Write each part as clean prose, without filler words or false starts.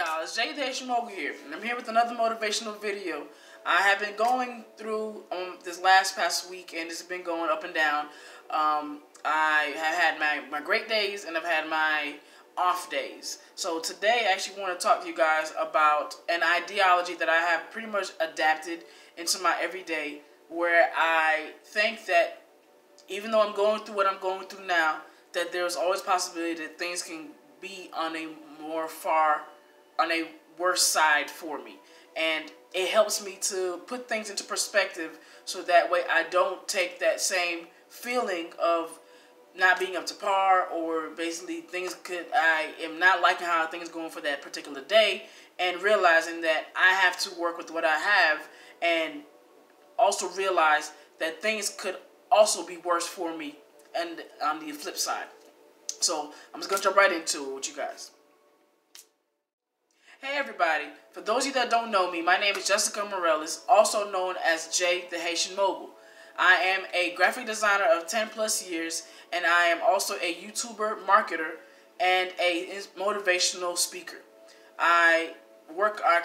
y'all, it's Jay the Haitian Mogul here, and I'm here with another motivational video. I have been going through this past week, and it's been going up and down. I have had my great days, and I've had my off days. So today, I actually want to talk to you guys about an ideology that I have pretty much adapted into my everyday, where I think that even though I'm going through what I'm going through now, that there's always possibility that things can be on a worse side for me, and it helps me to put things into perspective, so that way I don't take that same feeling of not being up to par, or basically I am not liking how things are going for that particular day, and realizing that I have to work with what I have, and also realize that things could also be worse for me, and on the flip side. So I'm just gonna jump right into it with you guys. Hey everybody, for those of you that don't know me, my name is Jessica Morales, also known as Jay the Haitian Mogul. I am a graphic designer of 10+ years, and I am also a YouTuber, marketer, and a motivational speaker. I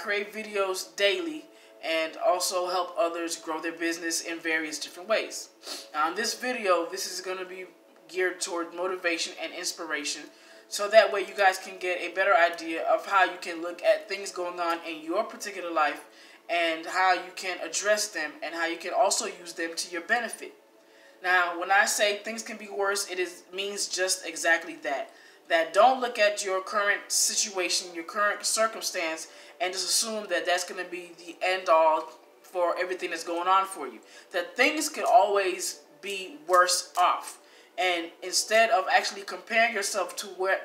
create videos daily and also help others grow their business in various different ways. Now in this video, this is going to be geared toward motivation and inspiration, so that way you guys can get a better idea of how you can look at things going on in your particular life, and how you can address them, and how you can also use them to your benefit. Now, when I say things can be worse, it means just exactly that. That don't look at your current situation, your current circumstance, and just assume that that's going to be the end-all for everything that's going on for you. That things could always be worse off. And instead of actually comparing yourself to what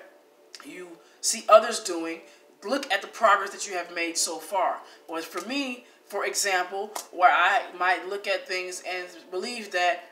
you see others doing, look at the progress that you have made so far. Whereas for me, for example, where I might look at things and believe that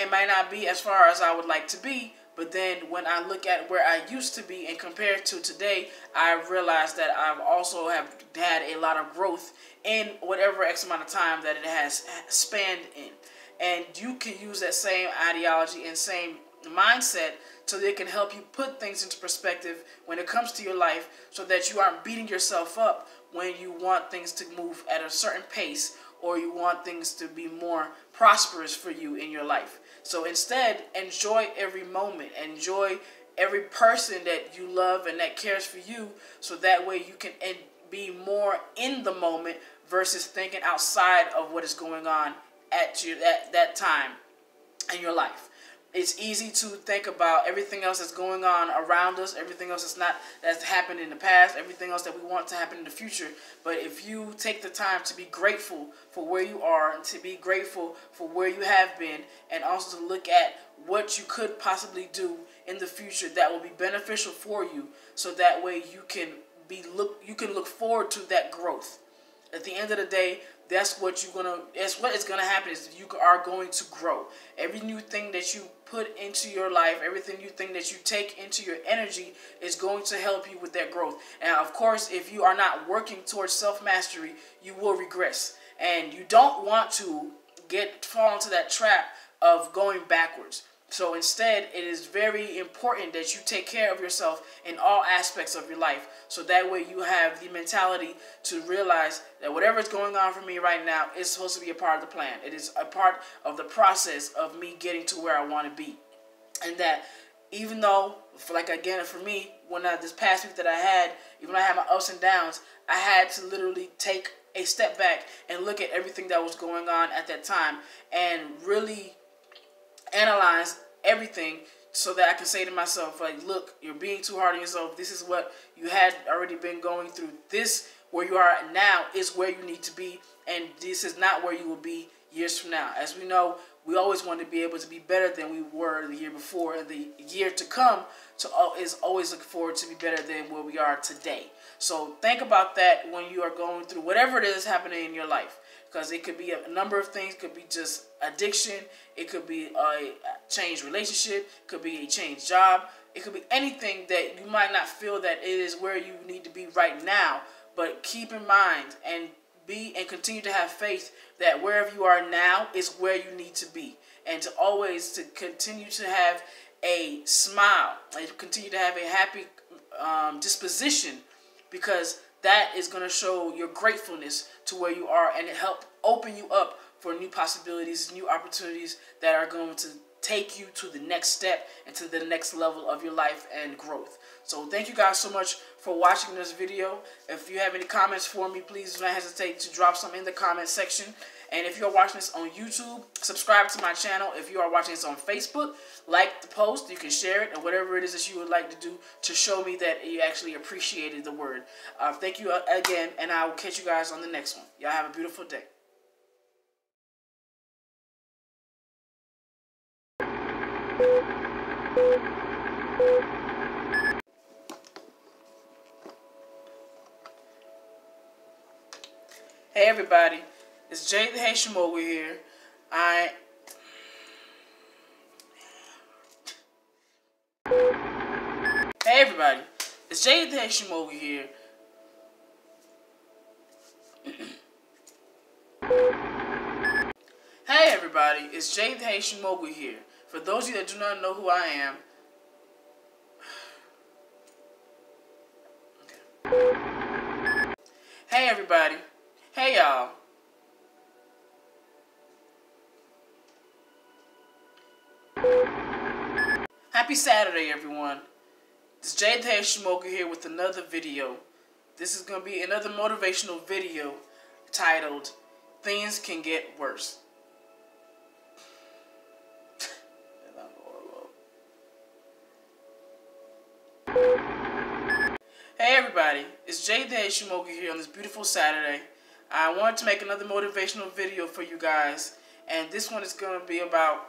it might not be as far as I would like to be, but then when I look at where I used to be and compare it to today, I realize that I've also have had a lot of growth in whatever X amount of time that it has spanned in. And you can use that same ideology and same mindset, so that it can help you put things into perspective when it comes to your life, so that you aren't beating yourself up when you want things to move at a certain pace, or you want things to be more prosperous for you in your life. So instead, enjoy every moment. Enjoy every person that you love and that cares for you, so that way you can be more in the moment versus thinking outside of what is going on at that time in your life. It's easy to think about everything else that's going on around us, everything else that's happened in the past, everything else that we want to happen in the future. But if you take the time to be grateful for where you are, and to be grateful for where you have been, and also to look at what you could possibly do in the future that will be beneficial for you, so that way you can look forward to that growth. At the end of the day, that's what is gonna happen, is you are going to grow. Every new thing that you put into your life, everything new thing that you take into your energy is going to help you with that growth. And of course, if you are not working towards self-mastery, you will regress. And you don't want to fall into that trap of going backwards. So instead, it is very important that you take care of yourself in all aspects of your life, so that way you have the mentality to realize that whatever is going on for me right now is supposed to be a part of the plan. It is a part of the process of me getting to where I want to be. And that even though, like again, for me, this past week that I had, even though I had my ups and downs, I had to literally take a step back and look at everything that was going on at that time, and really analyze everything, so that I can say to myself, like, look, you're being too hard on yourself. This is what you had already been going through. This, where you are now, is where you need to be, and this is not where you will be years from now. As we know, we always want to be able to be better than we were the year before, and the year to come is always looking forward to be better than where we are today. So think about that when you are going through whatever it is happening in your life, because it could be a number of things. It could be just addiction. It could be a changed relationship. It could be a changed job. It could be anything that you might not feel that it is where you need to be right now, but keep in mind and continue to have faith that wherever you are now is where you need to be, and to always to continue to have a smile and continue to have a happy disposition, because that is going to show your gratefulness to where you are and help open you up for new possibilities, new opportunities that are going to take you to the next step and to the next level of your life and growth. So thank you guys so much for watching this video. If you have any comments for me, please do not hesitate to drop some in the comment section. And if you're watching this on YouTube, subscribe to my channel. If you are watching this on Facebook, like the post, you can share it, and whatever it is that you would like to do to show me that you actually appreciated the word. Thank you again, and I will catch you guys on the next one. Y'all have a beautiful day. Hey everybody, it's Jay the Haitian Mogul here. For those of you that do not know who I am, okay. Hey everybody, hey y'all. Happy Saturday, everyone. It's Jay the Haitian Mogul here with another video. This is going to be another motivational video titled, Things Can Get Worse. Hey everybody, it's Jay the Haitian Mogul here on this beautiful Saturday. I wanted to make another motivational video for you guys, and this one is going to be about...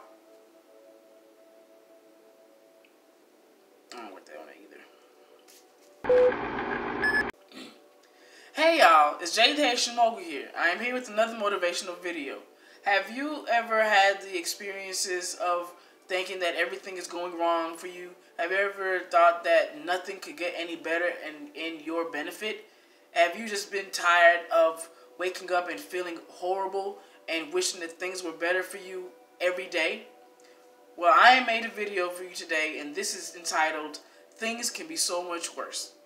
I don't work that one either. Hey y'all, it's Jay the Haitian Mogul here. I am here with another motivational video. Have you ever had the experiences of thinking that everything is going wrong for you? Have you ever thought that nothing could get any better and in your benefit? Have you just been tired of waking up and feeling horrible and wishing that things were better for you every day? Well, I made a video for you today, and this is entitled, Things Can Be So Much Worse.